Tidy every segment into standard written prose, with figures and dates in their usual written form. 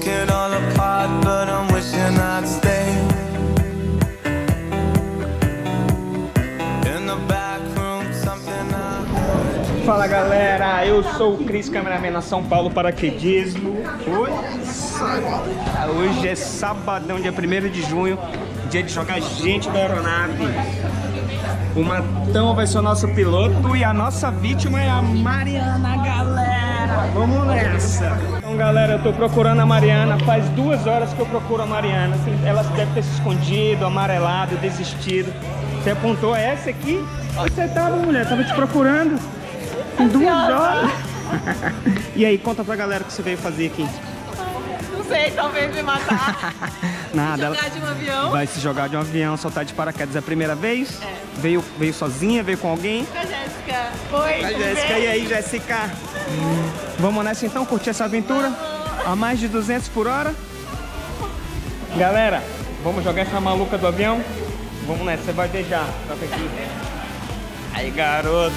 took it all apart, but I'm wishing I'd stay in the back room, something I... Fala galera, eu sou o Chris Cameraman na São Paulo Paraquedismo. Hoje é sabadão, dia 1º de junho, dia de jogar gente da aeronave. O Matão vai ser o nosso piloto e a nossa vítima é a Mariana, galera. Vamos nessa! Então galera, eu tô procurando a Mariana, faz 2 horas que eu procuro a Mariana. Ela deve ter se escondido, amarelado, desistido. Você apontou essa aqui? Onde você tava, mulher? Tava te procurando em 2 horas. E aí, conta pra galera o que você veio fazer aqui. Não sei, talvez me matar. Nada. Jogar de um avião. Vai se jogar de um avião, soltar de paraquedas a primeira vez? É. Veio sozinha, veio com alguém? Com a Jéssica. Foi. A Jéssica, e aí, Jéssica? Vamos nessa então, curtir essa aventura? A mais de 200 por hora? Galera, vamos jogar essa maluca do avião? Vamos nessa, você vai beijar. Toca aqui. Aí, garoto.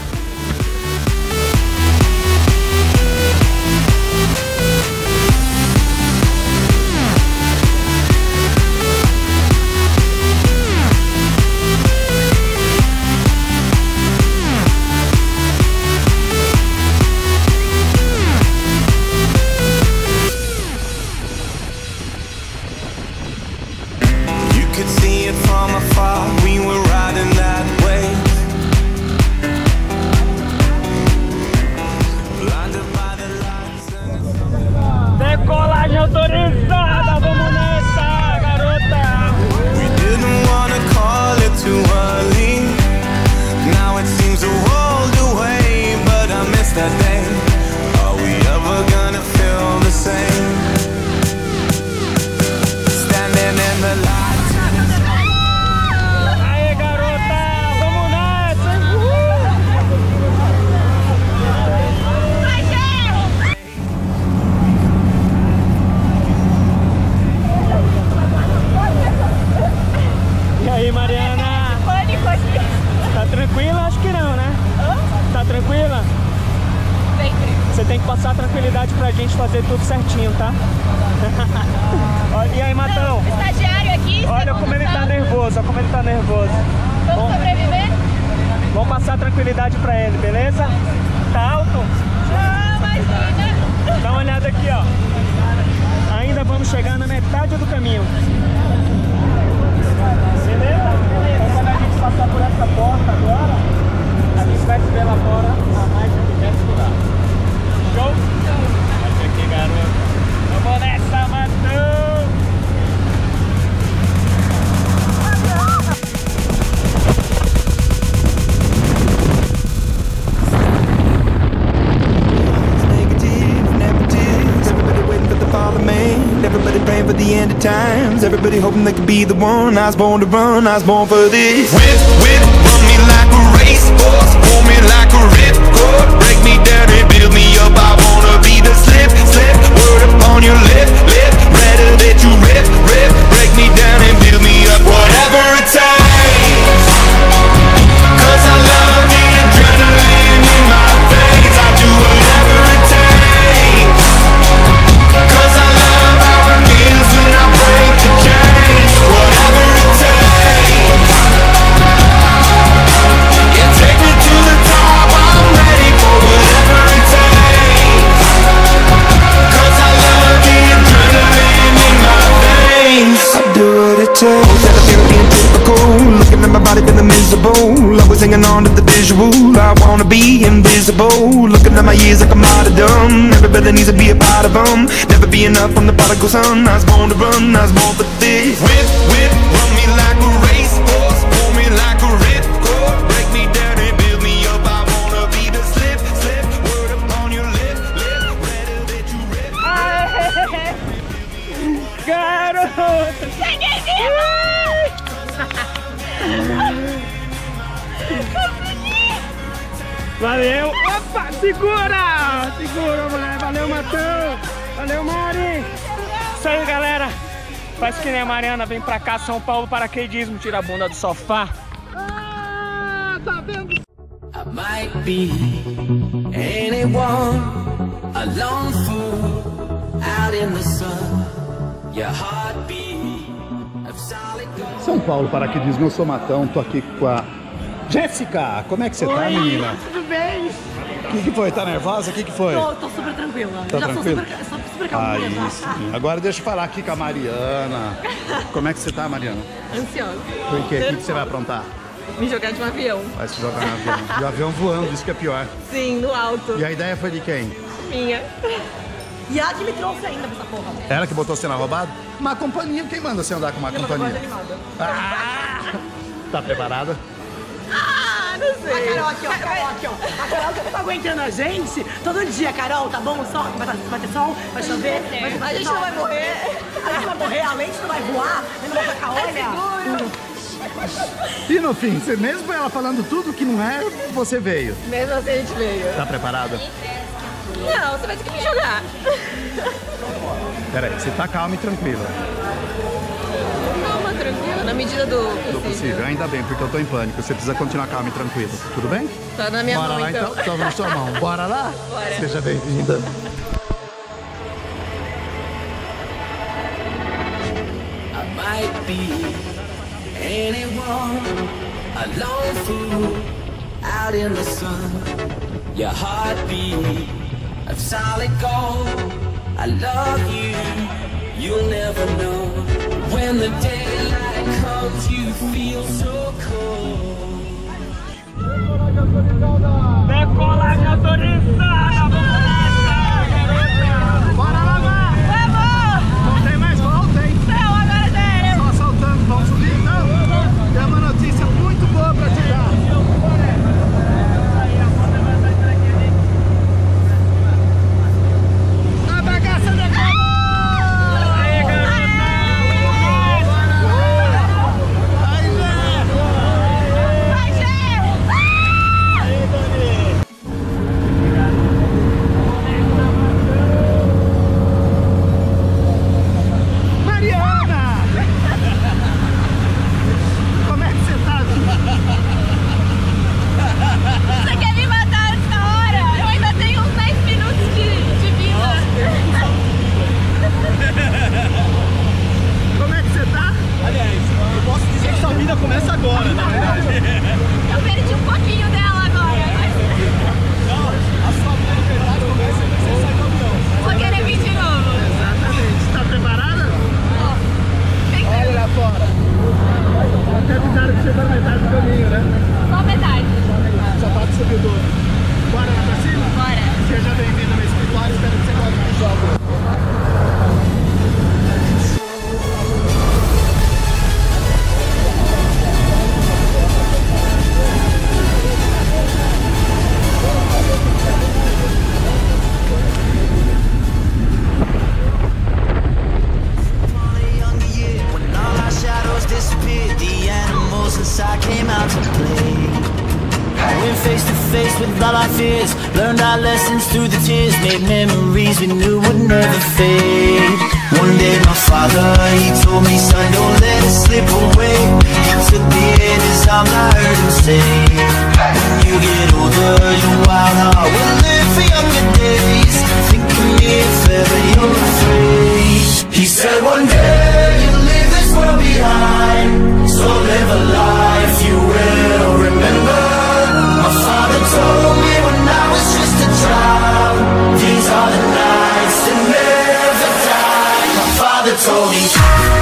Decolagem autorizada, vamos nessa, garota! We didn't wanna call it too early. Now it seems a world away, but I miss that day. Are we ever gonna feel the same? Standing in the light. Aê, garota! Vamos nessa! E aí, Mariana? Tá tranquila? Acho que não, né? Tá tranquila? Você tem que passar tranquilidade pra gente fazer tudo certinho, tá? E aí, Matão? Não, estagiário aqui. Olha como ele tá nervoso, olha como ele tá nervoso. Vamos sobreviver? Vamos passar tranquilidade pra ele, beleza? Tá alto? Não, imagina. Dá uma olhada aqui, ó. Ainda vamos chegar na metade do caminho. Beleza? Então, quando a gente passar por essa porta agora, a gente vai se ver lá fora a mais de 200 por hora. Show? Olha aqui, garoto. Vamos nessa, Matão! Everybody praying for the end of times. Everybody hoping they could be the one. I was born to run, I was born for this. Whip, run me like a racehorse. Pull me like a ripcord. Break me down and build me up. I wanna be the slip. Word upon your lip. Better that you rip. Break me down and build me up. Whatever it takes. 'Cause I love the adrenaline in my veins. I do whatever it takes. 'Cause I love how it feels when I break the chains. Whatever it takes. Yeah, take me to the top. I'm ready for whatever it takes. 'Cause I love the adrenaline in my veins. I do what it takes. That I feel being typical. Looking at my body feeling miserable. Always hanging on to the visual. I wanna be invisible. Looking at my years like I'm out of dumb. Everybody needs to be a part of them. Never be enough from the prodigal son. I was born to run, I was born for this. Whip, run me like a racehorse. Pull me like a ripcord. Break me down and build me up. I wanna be the slip. Word upon your lip. Better that you rip. Garoto! Cheguei vivo! Valeu! Opa! Segura, mulher! Valeu, Matão! Valeu, Mari! Isso aí, galera! Faz que nem a Mariana, vem pra cá, São Paulo Paraquedismo, tira a bunda do sofá! Ah, tá vendo? I might be anyone, a lone fool, out in the sun. São Paulo Paraquedismo, eu sou Matão, tô aqui com a Jéssica. Como é que você tá, menina? Tudo bem? O que foi? Tá nervosa? O que foi? Tô super tranquila. Tá tranquila? Super calma. Agora deixa eu falar aqui com a Mariana. Como é que você tá, Mariana? Ansiosa. Por quê? O que você vai aprontar? Me jogar de um avião. Vai se jogar no avião. De um avião voando, isso que é pior. Sim, no alto. E a ideia foi de quem? Minha. E ela que me trouxe ainda pra essa porra. Ela que botou você na roubada? Uma companhia, quem manda você andar com uma companhia? Tá preparada? Não sei. A Carol aqui, ó. A Carol que tá aguentando a gente todo dia. Carol, tá bom? Só vai ter sol, vai chover. A gente não vai morrer. A gente vai morrer, a lente não vai voar, a gente não vai tacar, olha. E no fim, mesmo ela falando tudo que não é, você veio. Mesmo assim a gente veio. Tá preparada? Não, você vai ter que me jogar. Peraí, você tá calma e tranquila. Calma, tranquila, na medida do possível. Ainda bem, porque eu tô em pânico. Você precisa continuar calma e tranquila. Tudo bem? Tá na minha mão, então. Bora lá, então. Toma na sua mão. Bora lá? Bora. Seja bem-vinda. I might be anyone, a lone fool out in the sun. Your heartbeat of solid gold. I love you, you'll never know. When the daylight comes, you feel so cold. Decola gasolina, vamos! Learned our lessons through the tears, made memories we knew would never fade. One day my father, he told me, son, don't let it slip away. He took the air as I heard him say, when you get older, your wild heart will live for younger days. Think of me if ever you're afraid. He said one day you'll leave this world behind, so live a life you will remember. My father told me when I was just a child, these are the nights that never die. My father told me.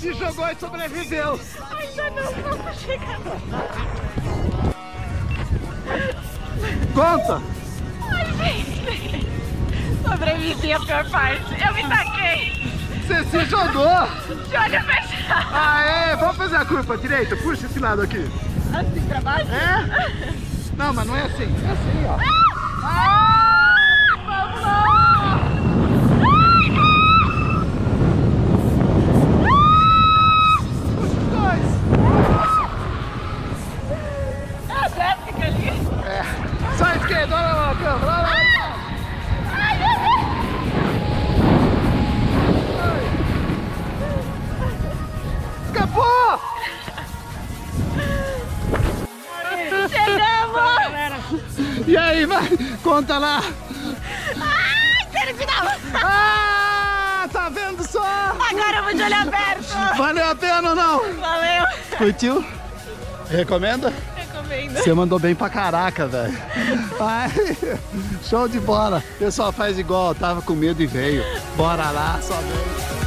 Se jogou e sobreviveu. Ainda não vou chegar. Conta! Ai, gente! Sobrevivi a pior parte. Eu me taquei. Você se jogou! De olho fechado. Aê, vamos fazer a curva direita. Puxa esse lado aqui. Assim pra baixo? É. Não, mas não é assim. É assim, ó. Ah! Ah! Puxa os dois. É a Jéssica ali? É. Só a esquerda, olha lá, câmera. Olha lá. E aí, vai, conta lá! Ai, terminava! Ah, tá vendo só? Agora eu vou de olho aberto! Valeu a pena ou não? Valeu! Curtiu? Recomenda? Recomendo! Você mandou bem pra caraca, velho! Show de bola! O pessoal faz igual, tava com medo e veio! Bora lá, só vem!